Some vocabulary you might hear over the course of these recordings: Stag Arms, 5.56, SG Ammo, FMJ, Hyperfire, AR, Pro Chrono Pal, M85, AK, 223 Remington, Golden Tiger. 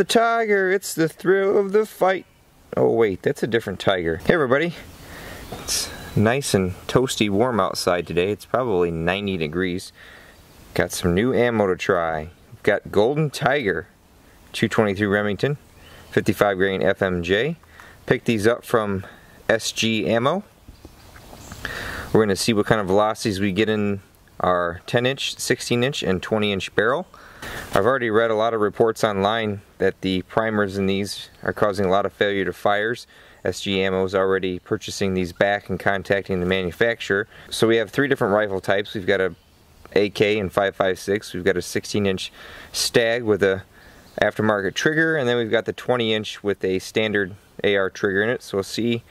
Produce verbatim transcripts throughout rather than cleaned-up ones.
the tiger, it's the thrill of the fight. Oh wait, that's a different tiger. Hey everybody, it's nice and toasty warm outside today. It's probably ninety degrees. Got some new ammo to try. Got Golden Tiger, two twenty-three Remington, fifty-five grain F M J. Picked these up from S G Ammo. We're gonna see what kind of velocities we get in our ten inch, sixteen inch, and twenty inch barrel. I've already read a lot of reports online that the primers in these are causing a lot of failure to fires. S G Ammo is already purchasing these back and contacting the manufacturer. So we have three different rifle types. We've got a A K and five five six. We've got a sixteen inch Stag with a aftermarket trigger, and then we've got the twenty inch with a standard A R trigger in it. So we'll see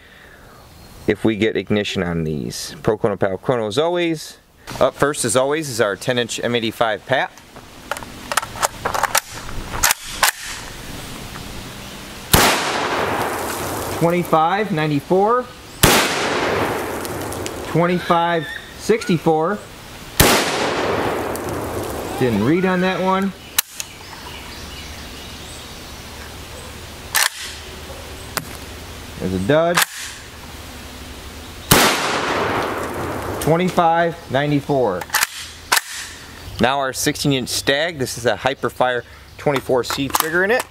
if we get ignition on these. Pro Chrono Pal Chrono as always. Up first as always is our ten inch M eighty-five Pat. twenty-five ninety-four, twenty-five sixty-four, didn't read on that one, there's a dud, twenty-five ninety-four. Now our sixteen inch Stag, this is a Hyperfire twenty-four C trigger in it.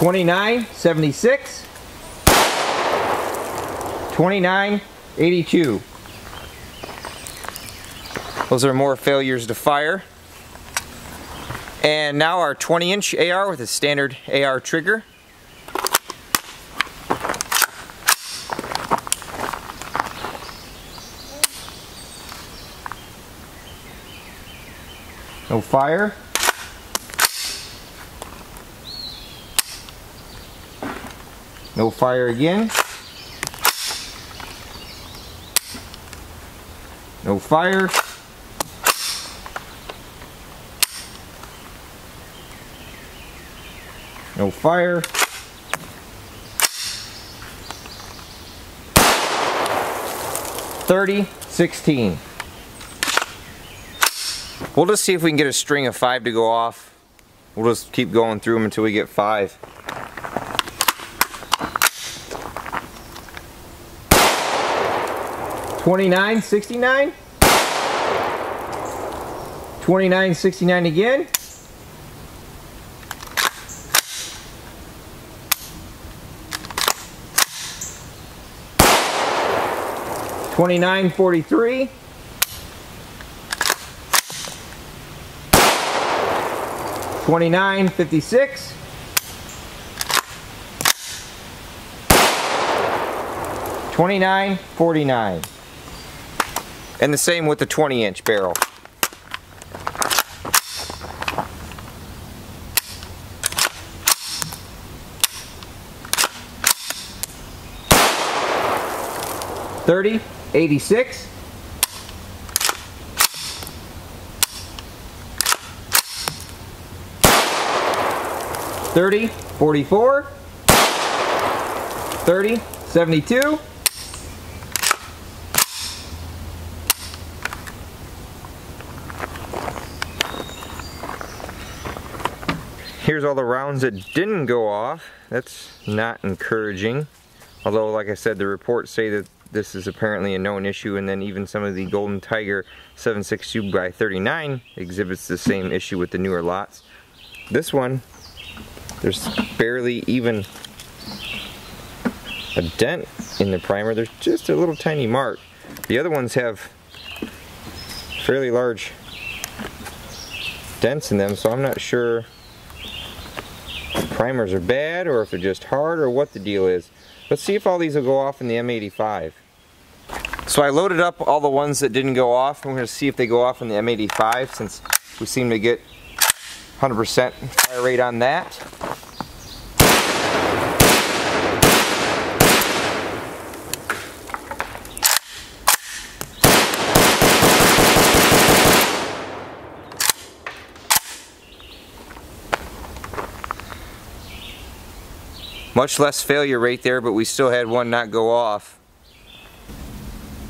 twenty-nine seventy-six, twenty-nine eighty-two. Those are more failures to fire. And now our twenty inch A R with a standard A R trigger. No fire. No fire again. No fire. No fire. thirty sixteen. We'll just see if we can get a string of five to go off. We'll just keep going through them until we get five. twenty-nine sixty-nine, twenty-nine sixty-nine again, twenty-nine forty-three, twenty-nine fifty-six, twenty-nine forty-nine. And the same with the twenty inch barrel. thirty eighty-six. thirty forty-four. thirty seventy-two. Here's all the rounds that didn't go off. That's not encouraging. Although, like I said, the reports say that this is apparently a known issue, and then even some of the Golden Tiger seven sixty-two by thirty-nine exhibits the same issue with the newer lots. This one, there's barely even a dent in the primer. There's just a little tiny mark. The other ones have fairly large dents in them, so I'm not sure primers are bad or if they're just hard or what the deal is. Let's see if all these will go off in the M eighty-five. So I loaded up all the ones that didn't go off. I'm going to see if they go off in the M eighty-five since we seem to get one hundred percent fire rate on that. Much less failure rate there, but we still had one not go off.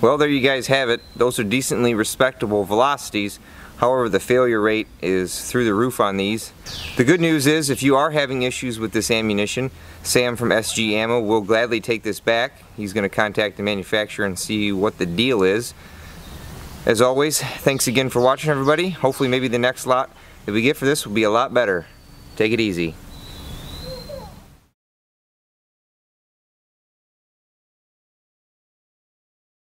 Well, there you guys have it. Those are decently respectable velocities. However, the failure rate is through the roof on these. The good news is, if you are having issues with this ammunition, Sam from S G Ammo will gladly take this back. He's going to contact the manufacturer and see what the deal is. As always, thanks again for watching, everybody. Hopefully maybe the next lot that we get for this will be a lot better. Take it easy.